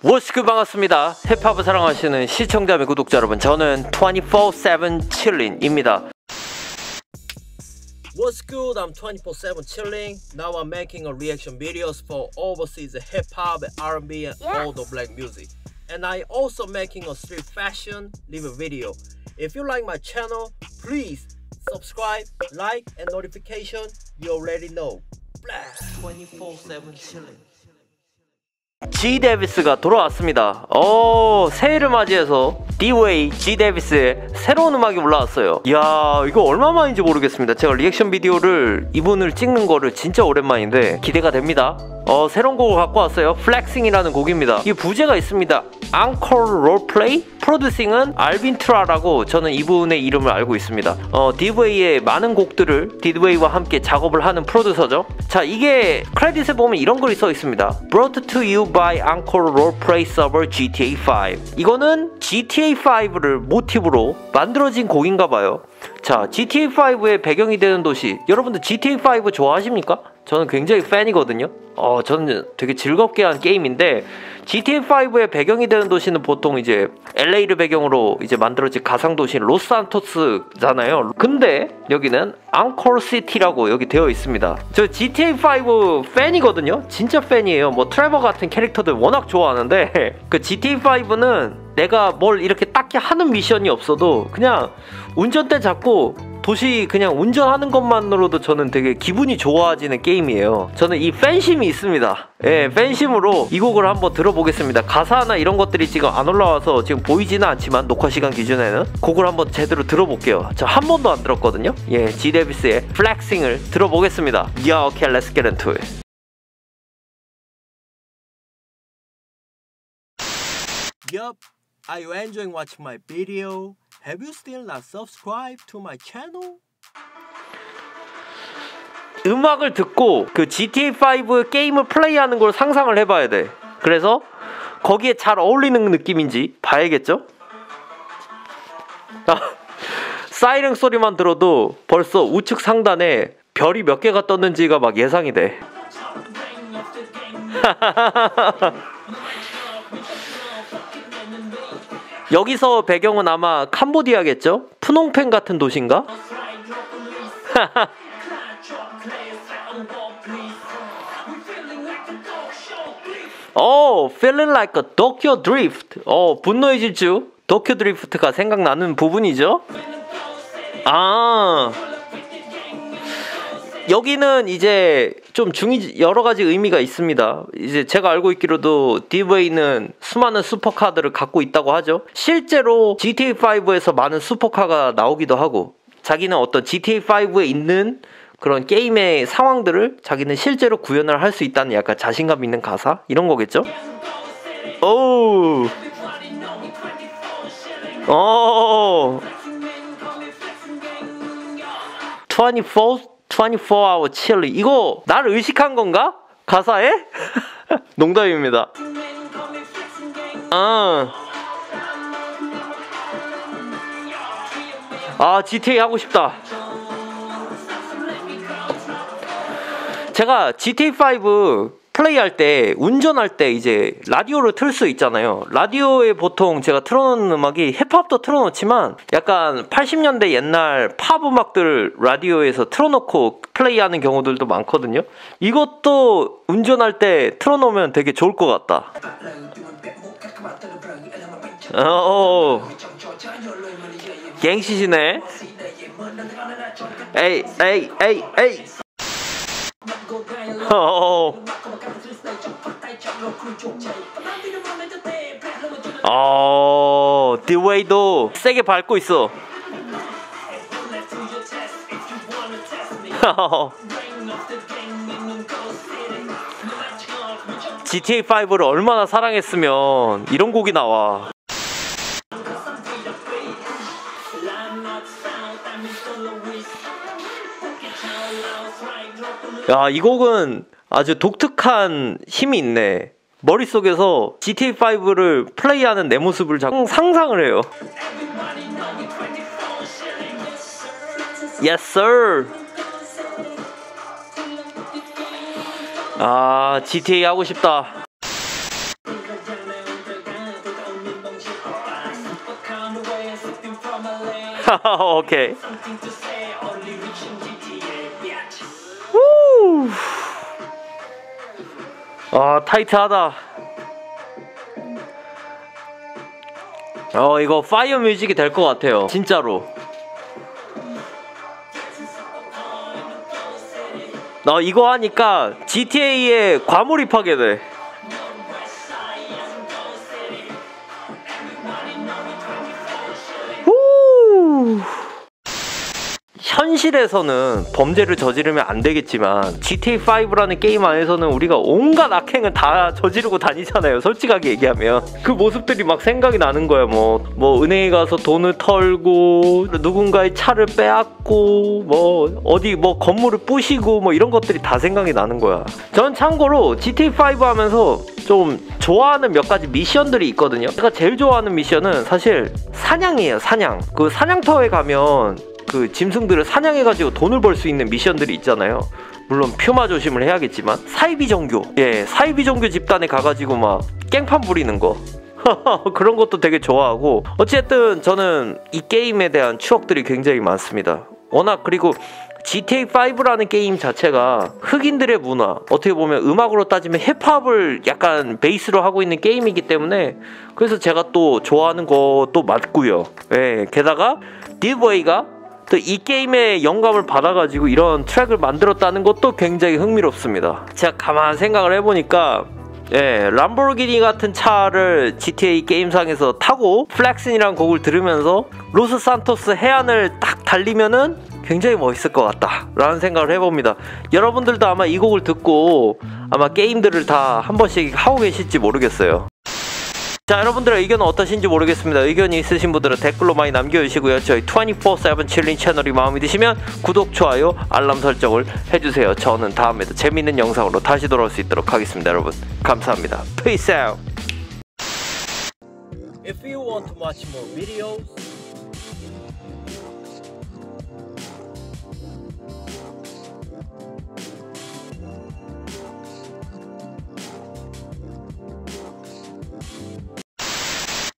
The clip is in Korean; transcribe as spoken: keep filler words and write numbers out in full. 워스크 반갑습니다. 힙합을 사랑하시는 시청자 및 구독자 여러분, 저는 이십사 칠린입니다. What's good? I'm twenty-four seven chillin. Now I'm making a reaction videos for overseas hip hop, R and B, and yeah. all the black music. And I also making a street fashion live video. If you like my channel, please subscribe, like, and notification. You already know. twenty-four seven chillin. G-DEVITH가 돌아왔습니다. 오, 새해를 맞이해서 D-Way G-DEVITH의 새로운 음악이 올라왔어요. 이야, 이거 얼마만인지 모르겠습니다. 제가 리액션 비디오를 이분을 찍는 거를 진짜 오랜만인데 기대가 됩니다. 어, 새로운 곡을 갖고 왔어요. 플렉싱이라는 곡입니다. 이 부제가 있습니다. 앙코르 롤플레이, 프로듀싱은 알빈트라라고 저는 이분의 이름을 알고 있습니다. 어, 디브이의 많은 곡들을 디브이와 함께 작업을 하는 프로듀서죠. 자, 이게 크레딧에 보면 이런 글이 써 있습니다. Brought to you by Angkor Roleplay Server G T A five. 이거는 G T A five를 모티브로 만들어진 곡인가 봐요. 자, G T A five의 배경이 되는 도시, 여러분들 G T A five 좋아하십니까? 저는 굉장히 팬이거든요. 어, 저는 되게 즐겁게 한 게임인데, G T A five의 배경이 되는 도시는 보통 이제 엘에이를 배경으로 이제 만들어진 가상도시인 로스산토스잖아요. 근데 여기는 앙코르 시티라고 여기 되어 있습니다. 저 G T A five 팬이거든요. 진짜 팬이에요. 뭐 트레버 같은 캐릭터들 워낙 좋아하는데 그 G T A five는 내가 뭘 이렇게 딱히 하는 미션이 없어도 그냥 운전대 잡고 도시 그냥 운전하는 것만으로도 저는 되게 기분이 좋아지는 게임이에요. 저는 이 팬심이 있습니다. 예, 팬심으로 이 곡을 한번 들어보겠습니다. 가사나 이런 것들이 지금 안 올라와서 지금 보이지는 않지만 녹화 시간 기준에는 곡을 한번 제대로 들어볼게요. 저 한 번도 안 들었거든요. 예, G-DEVITH의 플렉싱을 들어보겠습니다. Yeah, okay, let's get into it. Yup, are you enjoying watching my video? Have you still not subscribed to my channel? 음악을 듣고 그 G T A five 게임을 플레이하는 걸 상상을 해봐야 돼. 그래서 거기에 잘 어울리는 느낌인지 봐야겠죠? 아, 사이렌 소리만 들어도 벌써 우측 상단에 별이 몇 개가 떴는지가 막 예상이 돼. 여기서 배경은 아마 캄보디아겠죠? 프놈펜 같은 도시인가? 오, feeling like a Tokyo Drift. 어, 분노의 질주 도쿄 드리프트가 생각나는 부분이죠? 아, 여기는 이제 좀 중이 여러 가지 의미가 있습니다. 이제 제가 알고 있기로도 디브이는 수많은 슈퍼카들을 갖고 있다고 하죠. 실제로 G T A five에서 많은 슈퍼카가 나오기도 하고, 자기는 어떤 G T A five에 있는 그런 게임의 상황들을 자기는 실제로 구현을 할 수 있다는 약간 자신감 있는 가사? 이런 거겠죠? 오우, 오, twenty-four hour chillin. 이거 날 의식한 건가? 가사에? 농담입니다. 아, 아, G T A 하고 싶다. 제가 G T A five 플레이할 때, 운전할 때 이제 라디오를 틀 수 있잖아요. 라디오에 보통 제가 틀어놓는 음악이 힙합도 틀어놓지만 약간 팔십 년대 옛날 팝 음악들을 라디오에서 틀어놓고 플레이하는 경우들도 많거든요. 이것도 운전할 때 틀어놓으면 되게 좋을 것 같다. 어어, 갱시시네. 에이 에이 에이 에이. 어어, 어, 디웨이도 세게 밟고 있어. G T A five를 얼마나 사랑했으면 이런 곡이 나와. 야, 이 곡은 아주 독특한 힘이 있네. 머릿속에서 G T A five를 플레이하는 내 모습을 자꾸 상상을 해요. Yes, sir. 아, G T A 하고 싶다. 오케이. 우! 아, 타이트하다. 어, 이거 파이어 뮤직이 될 것 같아요. 진짜로. 나 어, 이거 하니까 지티에이에 과몰입하게 돼. 현실에서는 범죄를 저지르면 안 되겠지만 지티에이 파이브라는 게임 안에서는 우리가 온갖 악행을 다 저지르고 다니잖아요. 솔직하게 얘기하면 그 모습들이 막 생각이 나는 거야. 뭐, 뭐 은행에 가서 돈을 털고 누군가의 차를 빼앗고 뭐 어디 뭐 건물을 부시고 뭐 이런 것들이 다 생각이 나는 거야. 전 참고로 지티에이 파이브 하면서 좀 좋아하는 몇 가지 미션들이 있거든요. 제가 제일 좋아하는 미션은 사실 사냥이에요. 사냥. 그 사냥터에 가면 그 짐승들을 사냥해가지고 돈을 벌 수 있는 미션들이 있잖아요. 물론 표마 조심을 해야겠지만 사이비 종교, 예, 사이비 종교 집단에 가가지고 막 깽판 부리는 거 그런 것도 되게 좋아하고, 어쨌든 저는 이 게임에 대한 추억들이 굉장히 많습니다. 워낙 그리고 지티에이 파이브라는 게임 자체가 흑인들의 문화, 어떻게 보면 음악으로 따지면 힙합을 약간 베이스로 하고 있는 게임이기 때문에 그래서 제가 또 좋아하는 것도 맞고요. 예, 게다가 디브웨이가 또 이 게임에 영감을 받아가지고 이런 트랙을 만들었다는 것도 굉장히 흥미롭습니다. 제가 가만 생각을 해보니까, 예, 람보르기니 같은 차를 지티에이 게임상에서 타고 플렉싱이라는 곡을 들으면서 로스 산토스 해안을 딱 달리면은 굉장히 멋있을 것 같다 라는 생각을 해봅니다. 여러분들도 아마 이 곡을 듣고 아마 게임들을 다 한 번씩 하고 계실지 모르겠어요. 자, 여러분들의 의견은 어떠신지 모르겠습니다. 의견이 있으신 분들은 댓글로 많이 남겨주시고요. 저희 이십사 칠 칠린 채널이 마음에 드시면 구독, 좋아요, 알람 설정을 해주세요. 저는 다음에도 재미있는 영상으로 다시 돌아올 수 있도록 하겠습니다. 여러분 감사합니다. Peace out. If you want to watch more videos,